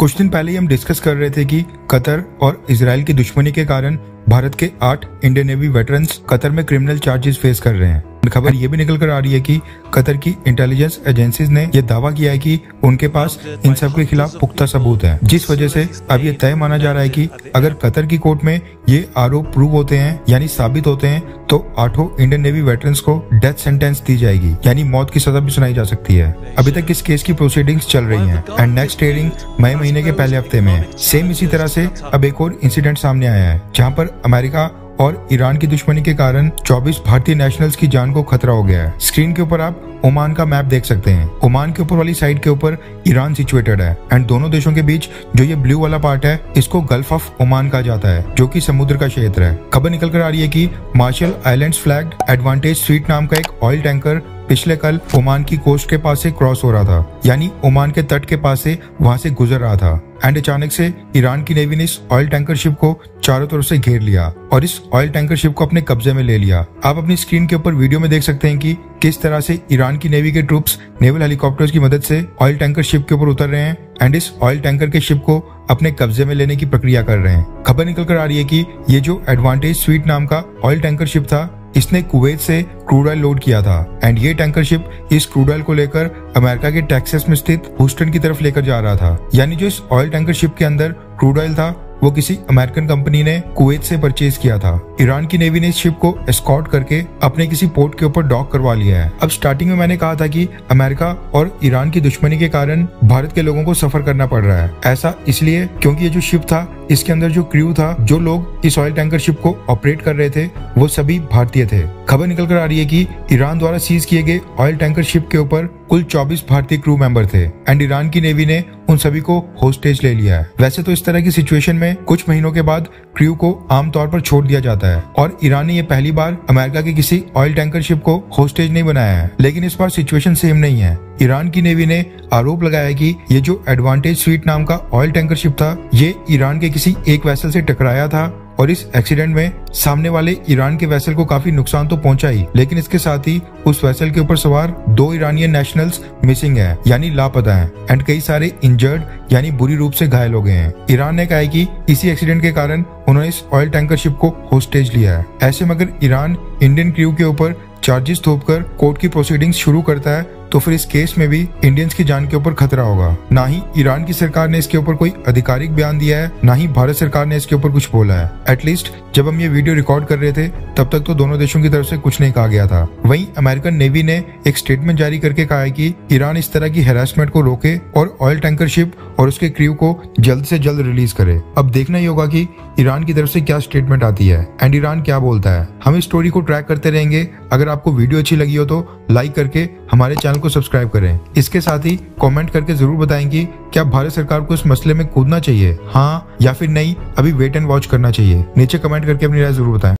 कुछ दिन पहले हम डिस्कस कर रहे थे कि कतर और इजराइल की दुश्मनी के कारण भारत के 8 इंडियन नेवी वेटरन्स कतर में क्रिमिनल चार्जेस फेस कर रहे हैं। खबर ये भी निकल कर आ रही है कि कतर की इंटेलिजेंस एजेंसीज ने यह दावा किया है कि उनके पास इन सब के खिलाफ पुख्ता सबूत है, जिस वजह से अब ये तय माना जा रहा है कि अगर कतर की कोर्ट में ये आरोप प्रूव होते हैं यानी साबित होते हैं तो 8 इंडियन नेवी वेटरन्स को डेथ सेंटेंस दी जाएगी, यानी मौत की सजा भी सुनाई जा सकती है। अभी तक इस केस की प्रोसीडिंग्स चल रही हैं एंड नेक्स्ट हियरिंग मई महीने के पहले हफ्ते में। सेम इसी तरह से अब एक और इंसिडेंट सामने आया है जहाँ पर अमेरिका और ईरान की दुश्मनी के कारण 24 भारतीय नेशनल्स की जान को खतरा हो गया है। स्क्रीन के ऊपर आप ओमान का मैप देख सकते हैं। ओमान के ऊपर वाली साइड के ऊपर ईरान सिचुएटेड है एंड दोनों देशों के बीच जो ये ब्लू वाला पार्ट है इसको गल्फ ऑफ ओमान कहा जाता है, जो कि समुद्र का क्षेत्र है। खबर निकल कर आ रही है कि Marshall Islands flagged Advantage Street नाम का एक ऑयल टैंकर पिछले कल ओमान की कोस्ट के पास से क्रॉस हो रहा था, यानी ओमान के तट के पास से वहाँ से गुजर रहा था एंड अचानक से ईरान की नेवी ने इस ऑयल टैंकर शिप को चारों तरफ से घेर लिया और इस ऑयल टैंकर शिप को अपने कब्जे में ले लिया। आप अपनी स्क्रीन के ऊपर वीडियो में देख सकते हैं कि किस तरह से ईरान की नेवी के ट्रूप्स नेवल हेलीकॉप्टर्स की मदद से ऑयल टैंकर शिप के ऊपर उतर रहे हैं एंड इस ऑयल टैंकर के शिप को अपने कब्जे में लेने की प्रक्रिया कर रहे हैं। खबर निकल कर आ रही है कि ये जो एडवांटेज स्वीट नाम का ऑयल टैंकर शिप था इसने कुवैत से क्रूड ऑयल लोड किया था एंड ये टैंकर शिप इस क्रूड ऑयल को लेकर अमेरिका के टेक्सास में स्थित ह्यूस्टन की तरफ लेकर जा रहा था, यानी जो इस ऑयल टैंकर शिप के अंदर क्रूड ऑयल था वो किसी अमेरिकन कंपनी ने कुवैत से परचेज किया था। ईरान की नेवी ने इस शिप को एस्कॉर्ट करके अपने किसी पोर्ट के ऊपर डॉक करवा लिया है। अब स्टार्टिंग में मैंने कहा था कि अमेरिका और ईरान की दुश्मनी के कारण भारत के लोगों को सफर करना पड़ रहा है, ऐसा इसलिए क्योंकि ये जो शिप था इसके अंदर जो क्रू था, जो लोग इस ऑयल टैंकर शिप को ऑपरेट कर रहे थे वो सभी भारतीय थे। खबर निकल कर आ रही है कि ईरान द्वारा सीज किए गए ऑयल टैंकर शिप के ऊपर कुल 24 भारतीय क्रू मेंबर थे एंड ईरान की नेवी ने उन सभी को होस्टेज ले लिया है। वैसे तो इस तरह की सिचुएशन में कुछ महीनों के बाद क्रू को आमतौर पर छोड़ दिया जाता है और ईरान ने ये पहली बार अमेरिका के किसी ऑयल टैंकर शिप को होस्टेज नहीं बनाया है, लेकिन इस बार सिचुएशन सेम नहीं है। ईरान की नेवी ने आरोप लगाया कि ये जो एडवांटेज स्वीट नाम का ऑयल टैंकर शिप था ये ईरान के किसी एक वेसल से टकराया था और इस एक्सीडेंट में सामने वाले ईरान के वेसल को काफी नुकसान तो पहुंचा ही, लेकिन इसके साथ ही उस वेसल के ऊपर सवार 2 ईरानियन नेशनल्स मिसिंग है, यानी लापता है एंड कई सारे इंजर्ड यानी बुरी रूप से घायल हो गए हैं। ईरान ने कहा है कि इसी एक्सीडेंट के कारण उन्होंने इस ऑयल टैंकर शिप को होस्टेज लिया है। ऐसे में अगर ईरान इंडियन क्रू के ऊपर चार्जेस थोपकर कोर्ट की प्रोसीडिंग्स शुरू करता है तो फिर इस केस में भी इंडियंस की जान के ऊपर खतरा होगा। ना ही ईरान की सरकार ने इसके ऊपर कोई आधिकारिक बयान दिया है, ना ही भारत सरकार ने इसके ऊपर कुछ बोला है। एटलीस्ट जब हम ये वीडियो रिकॉर्ड कर रहे थे तब तक तो दोनों देशों की तरफ से कुछ नहीं कहा गया था। वहीं अमेरिकन नेवी ने एक स्टेटमेंट जारी करके कहा है कि ईरान इस तरह की हेरासमेंट को रोके और ऑयल टैंकर शिप और उसके क्रू को जल्द से जल्द रिलीज करे। अब देखना ही होगा कि ईरान की तरफ से क्या स्टेटमेंट आती है एंड ईरान क्या बोलता है। हम इस स्टोरी को ट्रैक करते रहेंगे। अगर आपको वीडियो अच्छी लगी हो तो लाइक करके हमारे चैनल को सब्सक्राइब करें। इसके साथ ही कमेंट करके जरूर बताएं कि क्या भारत सरकार को इस मसले में कूदना चाहिए, हाँ या फिर नहीं, अभी वेट एंड वॉच करना चाहिए। नीचे कमेंट करके अपनी राय जरूर बताएं।